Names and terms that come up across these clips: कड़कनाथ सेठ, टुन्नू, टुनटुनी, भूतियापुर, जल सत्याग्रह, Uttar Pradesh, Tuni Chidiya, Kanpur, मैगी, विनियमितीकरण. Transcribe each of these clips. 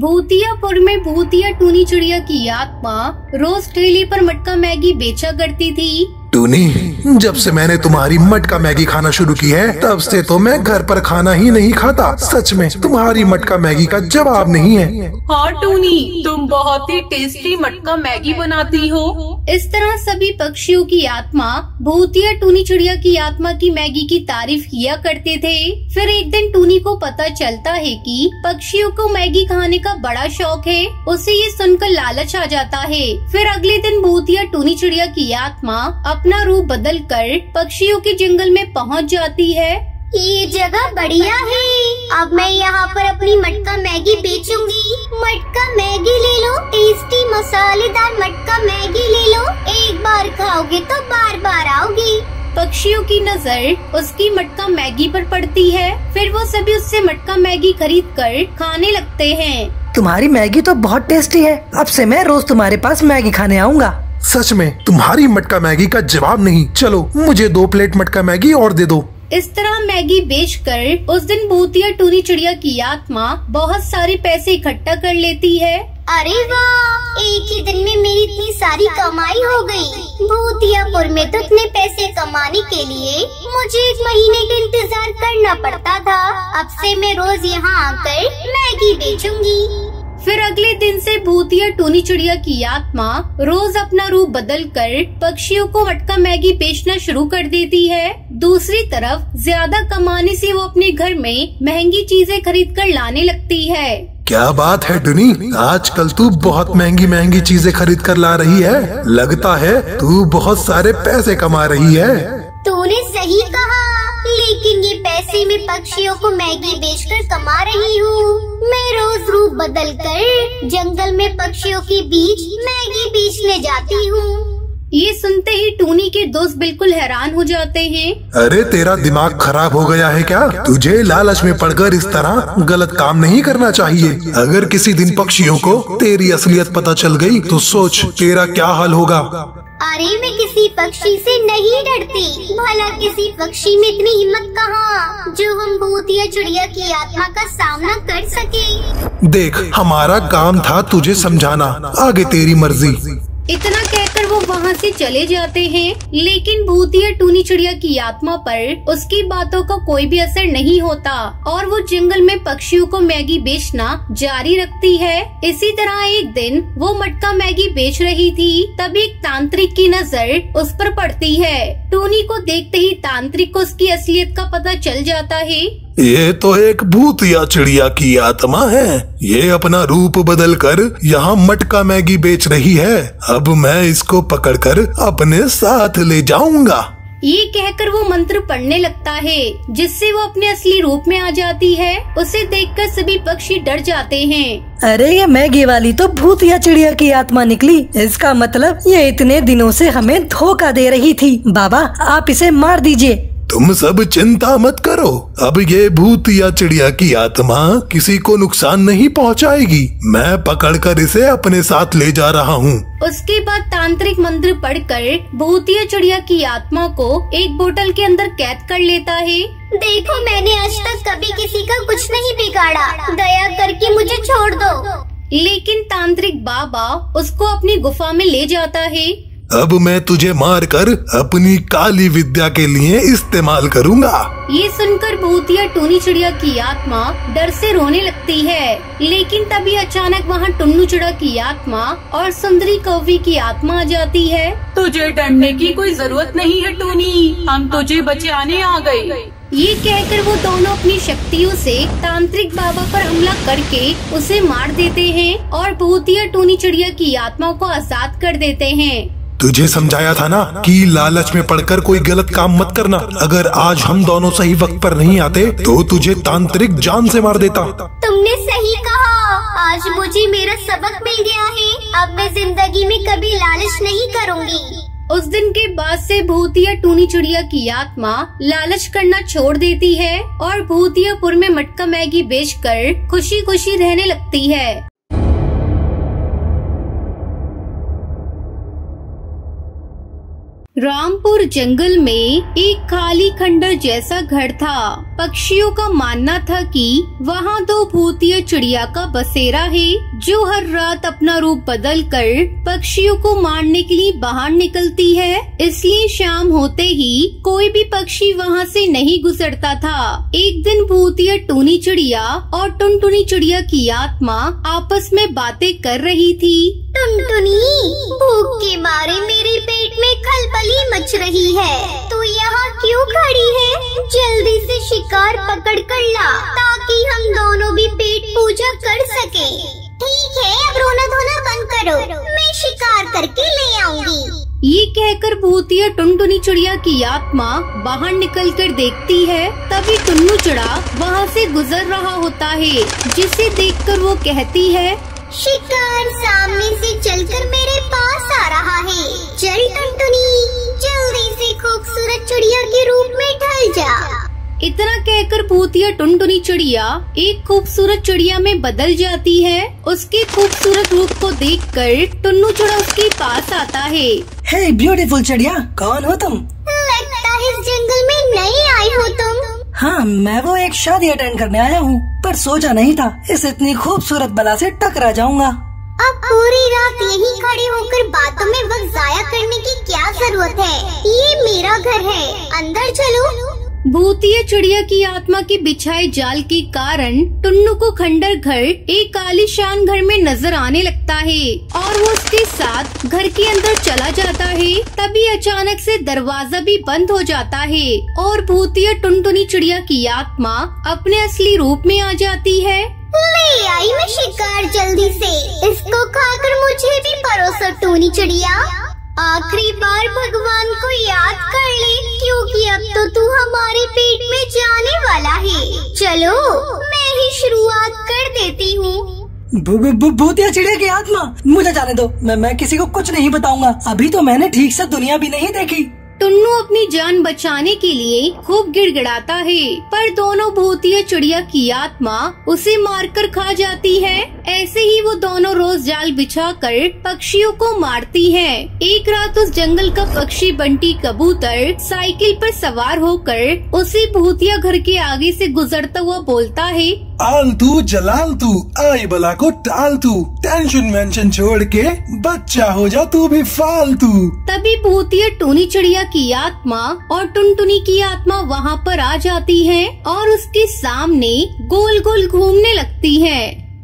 भूतियापुर में भूतिया टूनी चिड़िया की आत्मा रोज ठेले पर मटका मैगी बेचा करती थी। टूनी, जब से मैंने तुम्हारी मटका मैगी खाना शुरू की है तब से तो मैं घर पर खाना ही नहीं खाता। सच में तुम्हारी मटका मैगी का जवाब नहीं है। हाँ टूनी, तुम बहुत ही टेस्टी मटका मैगी बनाती हो। इस तरह सभी पक्षियों की आत्मा भूतिया टूनी चिड़िया की आत्मा की मैगी की तारीफ किया करते थे। फिर एक दिन टूनी को पता चलता है कि पक्षियों को मैगी खाने का बड़ा शौक है। उसे ये सुनकर लालच आ जाता है। फिर अगले दिन भूतिया टूनी चिड़िया की आत्मा अपना रूप बदलकर पक्षियों के जंगल में पहुंच जाती है। ये जगह बढ़िया है, अब मैं यहाँ पर अपनी मटका मैगी बेचूंगी। मटका मैगी ले लो, टेस्टी मसालेदार मटका मैगी ले लो, एक बार खाओगे तो बार बार आओगे। पक्षियों की नज़र उसकी मटका मैगी पर पड़ती है। फिर वो सभी उससे मटका मैगी खरीदकर खाने लगते हैं। तुम्हारी मैगी तो बहुत टेस्टी है, अब से मैं रोज तुम्हारे पास मैगी खाने आऊँगा। सच में तुम्हारी मटका मैगी का जवाब नहीं। चलो मुझे 2 प्लेट मटका मैगी और दे दो। इस तरह मैगी बेचकर उस दिन भूतिया टूनी चिड़िया की आत्मा बहुत सारे पैसे इकट्ठा कर लेती है। अरे वाह, एक ही दिन में मेरी इतनी सारी कमाई हो गई। भूतियापुर में तो इतने पैसे कमाने के लिए मुझे 1 महीने का इंतजार करना पड़ता था। अब से मैं रोज यहाँ आकर मैगी बेचूंगी। फिर अगले दिन से भूतिया टूनी चिड़िया की आत्मा रोज अपना रूप बदलकर पक्षियों को मटका मैगी बेचना शुरू कर देती है। दूसरी तरफ ज्यादा कमाने से वो अपने घर में महंगी चीजें खरीदकर लाने लगती है। क्या बात है टूनी, आजकल तू बहुत महंगी महंगी चीजें खरीद कर ला रही है। लगता है तू बहुत सारे पैसे कमा रही है। तूने सही कहा, लेकिन ये पैसे मैं पक्षियों को मैगी बेचकर कमा रही हूँ। मैं रोज रूप बदलकर जंगल में पक्षियों के बीच मैगी बेचने जाती हूँ। ये सुनते ही टूनी के दोस्त बिल्कुल हैरान हो जाते हैं। अरे तेरा दिमाग खराब हो गया है क्या? तुझे लालच में पड़कर इस तरह गलत काम नहीं करना चाहिए। अगर किसी दिन पक्षियों को तेरी असलियत पता चल गई तो सोच तेरा क्या हाल होगा। अरे मैं किसी पक्षी से नहीं डरती, भला किसी पक्षी में इतनी हिम्मत कहाँ जो हम भूतिया चिड़िया की आत्मा का सामना कर सके। देख, हमारा काम था तुझे समझाना, आगे तेरी मर्जी। इतना कहकर वो वहाँ से चले जाते हैं। लेकिन भूतिया टूनी चिड़िया की आत्मा पर उसकी बातों का कोई भी असर नहीं होता और वो जंगल में पक्षियों को मैगी बेचना जारी रखती है। इसी तरह एक दिन वो मटका मैगी बेच रही थी, तभी एक तांत्रिक की नज़र उस पर पड़ती है। टूनी को देखते ही तांत्रिक को उसकी असलियत का पता चल जाता है। ये तो एक भूतिया चिड़िया की आत्मा है, ये अपना रूप बदलकर यहाँ मटका मैगी बेच रही है। अब मैं इसको पकड़कर अपने साथ ले जाऊंगा। ये कहकर वो मंत्र पढ़ने लगता है, जिससे वो अपने असली रूप में आ जाती है। उसे देखकर सभी पक्षी डर जाते हैं। अरे ये मैगी वाली तो भूतिया चिड़िया की आत्मा निकली, इसका मतलब ये इतने दिनों से हमें धोखा दे रही थी। बाबा आप इसे मार दीजिए। तुम सब चिंता मत करो, अब ये भूतिया चिड़िया की आत्मा किसी को नुकसान नहीं पहुंचाएगी। मैं पकड़कर इसे अपने साथ ले जा रहा हूँ। उसके बाद तांत्रिक मंत्र पढ़कर भूतिया चिड़िया की आत्मा को एक बोतल के अंदर कैद कर लेता है। देखो, मैंने आज तक कभी किसी का कुछ नहीं बिगाड़ा, दया करके मुझे छोड़ दो। लेकिन तांत्रिक बाबा उसको अपनी गुफा में ले जाता है। अब मैं तुझे मारकर अपनी काली विद्या के लिए इस्तेमाल करूंगा। ये सुनकर भूतिया टूनी चिड़िया की आत्मा डर से रोने लगती है। लेकिन तभी अचानक वहाँ टुन्नू चिड़िया की आत्मा और सुंदरी कौवी की आत्मा आ जाती है। तुझे डरने की कोई जरूरत नहीं है टूनी, हम तुझे बचाने आ गए। ये कहकर वो दोनों अपनी शक्तियों से तांत्रिक बाबा पर हमला करके उसे मार देते हैं और भूतिया टूनी चिड़िया की आत्मा को आजाद कर देते हैं। तुझे समझाया था ना कि लालच में पड़कर कोई गलत काम मत करना। अगर आज हम दोनों सही वक्त पर नहीं आते तो तुझे तांत्रिक जान से मार देता। तुमने सही कहा, आज मुझे मेरा सबक मिल गया है। अब मैं जिंदगी में कभी लालच नहीं करूँगी। उस दिन के बाद से भूतिया टूनी चिड़िया की आत्मा लालच करना छोड़ देती है और भूतियापुर में मटका मैगी बेचकर खुशी खुशी रहने लगती है। रामपुर जंगल में एक खाली खंडर जैसा घर था। पक्षियों का मानना था कि वहाँ दो भूतीय चिड़िया का बसेरा है जो हर रात अपना रूप बदल कर पक्षियों को मारने के लिए बाहर निकलती है, इसलिए शाम होते ही कोई भी पक्षी वहाँ से नहीं गुजरता था। एक दिन भूतीय टूनी चिड़िया और टुनटुनी चिड़िया की आत्मा आपस में बातें कर रही थी। टुनटुनी, भूख के मारे मेरे पेट में खलबली मच रही है, तू यहाँ क्यों खड़ी है? जल्दी से शिकार पकड़ कर ला ताकि हम दोनों भी पेट पूजा कर सके। ठीक है, अब रोना धोना बंद करो, मैं शिकार करके ले आऊंगी। ये कहकर भूतिया टुनटुनी चिड़िया की आत्मा बाहर निकलकर देखती है। तभी टुन्नू चिड़ा वहाँ से गुजर रहा होता है, जिसे देखकर वो कहती है, शिकार सामने से चलकर मेरे पास आ रहा है, चल टुनटुनी जल्दी से खूबसूरत चिड़िया के रूप में ढल जा। इतना कहकर भूतिया टुनटुनी चिड़िया एक खूबसूरत चिड़िया में बदल जाती है। उसके खूबसूरत रूप को देखकर टुन्नू चिड़ा उसके पास आता है। हे ब्यूटीफुल चिड़िया, कौन हो तुम? लगता है इस जंगल में नई आई हो तुम। हाँ, मैं वो एक शादी अटेंड करने आया हूँ, पर सोचा नहीं था इस इतनी खूबसूरत बला से टकरा जाऊंगा। अब पूरी रात यहीं खड़े होकर बातों में वक्त जाया करने की क्या जरूरत है? ये मेरा घर है, अंदर चलो। भूतीय चिड़िया की आत्मा के बिछाए जाल के कारण टुन्नू को खंडर घर एक आलीशान घर में नजर आने लगता है और वो उसके साथ घर के अंदर चला जाता है। तभी अचानक से दरवाजा भी बंद हो जाता है और भूतीय टुनटुनी चिड़िया की आत्मा अपने असली रूप में आ जाती है। ले आई मैं शिकार जल्दी से, इसको खाकर मुझे भी परोसो टूनी चिड़िया। आखिरी बार भगवान को याद कर ले, क्योंकि अब तो तू हमारे पेट में जाने वाला है। चलो, मैं ही शुरुआत कर देती हूँ। भूतिया चिड़िया की आत्मा, मुझे जाने दो, मैं किसी को कुछ नहीं बताऊंगा। अभी तो मैंने ठीक से दुनिया भी नहीं देखी। टुन्नू अपनी जान बचाने के लिए खूब गिड़गिड़ाता है, पर दोनों भूतिया चिड़िया की आत्मा उसे मारकर खा जाती है। ऐसे ही वो दोनों रोज जाल बिछाकर पक्षियों को मारती हैं। एक रात उस जंगल का पक्षी बंटी कबूतर साइकिल पर सवार होकर उसी भूतिया घर के आगे से गुजरता हुआ बोलता है, आलतू जलालतू, आई बला को टालतू, टेंशन मेंशन छोड़ के बच्चा हो जा तू भी फालतू। तभी भूतिया टूनी चिड़िया की आत्मा और टुनटुनी की आत्मा वहाँ पर आ जाती है और उसके सामने गोल गोल घूमने लगती है।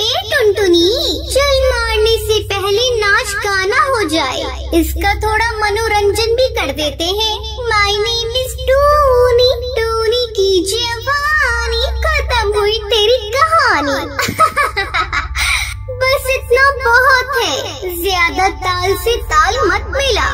ए टुनटुनी, चल मारने से पहले नाच गाना हो जाए, इसका थोड़ा मनोरंजन भी कर देते हैं। माय नेम इज टूनी, टूनी की जवानी, खत्म हुई तेरी कहानी। बस इतना बहुत है, ज्यादा ताल से ताल मत मिला।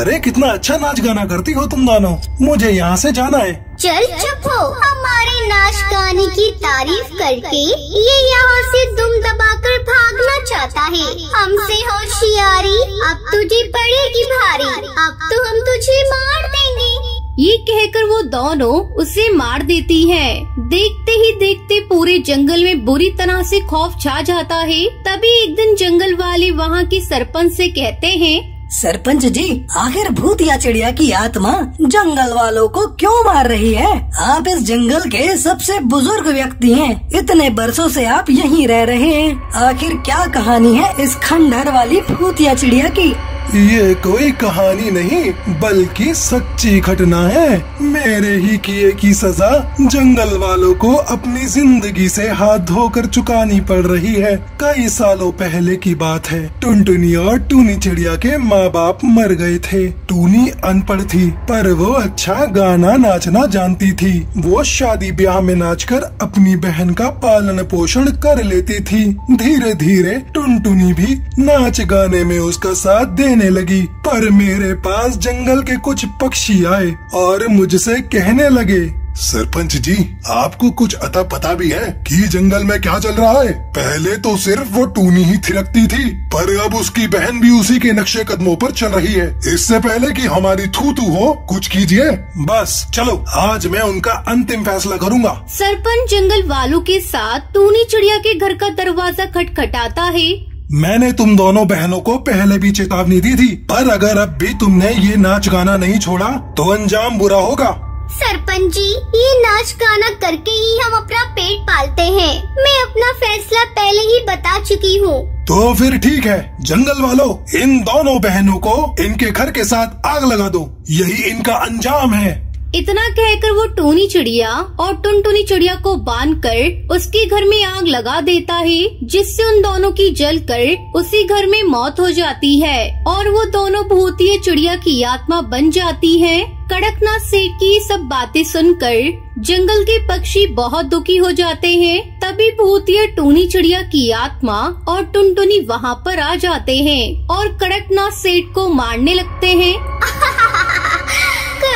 अरे कितना अच्छा नाच गाना करती हो तुम दोनों, मुझे यहाँ से जाना है। चल चुप हो, हमारे नाच गाने की तारीफ करके ये यहाँ से दुम दबाकर भागना चाहता है। हमसे होशियारी अब तुझे पड़ेगी भारी, अब तो हम तुझे मार देंगे। ये कहकर वो दोनों उसे मार देती हैं। देखते ही देखते पूरे जंगल में बुरी तरह से खौफ छा जाता है। तभी एक दिन जंगल वाले वहाँ के सरपंच से कहते हैं, सरपंच जी, आखिर भूतिया चिड़िया की आत्मा जंगल वालों को क्यों मार रही है? आप इस जंगल के सबसे बुजुर्ग व्यक्ति हैं, इतने बरसों से आप यहीं रह रहे हैं, आखिर क्या कहानी है इस खंडहर वाली भूतिया चिड़िया की? ये कोई कहानी नहीं बल्कि सच्ची घटना है। मेरे ही किए की सजा जंगल वालों को अपनी जिंदगी से हाथ धोकर चुकानी पड़ रही है। कई सालों पहले की बात है, टुनटुनी और टूनी चिड़िया के माँ बाप मर गए थे। टूनी अनपढ़ थी, पर वो अच्छा गाना नाचना जानती थी। वो शादी ब्याह में नाचकर अपनी बहन का पालन पोषण कर लेती थी। धीरे धीरे टुनटुनी भी नाच गाने में उसका साथ लगी, पर मेरे पास जंगल के कुछ पक्षी आए और मुझसे कहने लगे, सरपंच जी, आपको कुछ अता पता भी है कि जंगल में क्या चल रहा है? पहले तो सिर्फ वो टूनी ही थिरकती थी, पर अब उसकी बहन भी उसी के नक्शे कदमों पर चल रही है। इससे पहले कि हमारी थूथू हो, कुछ कीजिए। बस चलो, आज मैं उनका अंतिम फैसला करूंगा। सरपंच जंगल वालों के साथ टूनी चिड़िया के घर का दरवाजा खटखटाता है। मैंने तुम दोनों बहनों को पहले भी चेतावनी दी थी, पर अगर अब भी तुमने ये नाच गाना नहीं छोड़ा तो अंजाम बुरा होगा। सरपंच जी, ये नाच गाना करके ही हम अपना पेट पालते हैं। मैं अपना फैसला पहले ही बता चुकी हूँ। तो फिर ठीक है, जंगल वालों, इन दोनों बहनों को इनके घर के साथ आग लगा दो, यही इनका अंजाम है। इतना कहकर वो टूनी चिड़िया और टुनटुनी चिड़िया को बांधकर उसके घर में आग लगा देता है, जिससे उन दोनों की जलकर उसी घर में मौत हो जाती है और वो दोनों भूतीय चिड़िया की आत्मा बन जाती है। कड़कनाथ सेठ की सब बातें सुनकर जंगल के पक्षी बहुत दुखी हो जाते हैं। तभी भूतिया टूनी चिड़िया की आत्मा और टुनटुनी वहाँ पर आ जाते हैं और कड़कनाथ सेठ को मारने लगते हैं।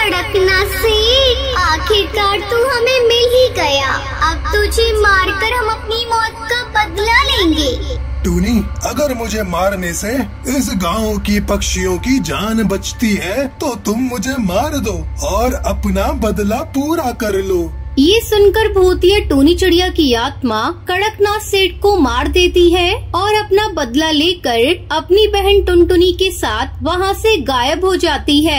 कड़कनाथ सेठ, आखिरकार तू हमें मिल ही गया। अब तुझे मारकर हम अपनी मौत का बदला लेंगे। टूनी, अगर मुझे मारने से इस गांव की पक्षियों की जान बचती है तो तुम मुझे मार दो और अपना बदला पूरा कर लो। ये सुनकर भूतिया टूनी चिड़िया की आत्मा कड़कनाथ सेठ को मार देती है और अपना बदला लेकर अपनी बहन टुनटुनी के साथ वहाँ से गायब हो जाती है।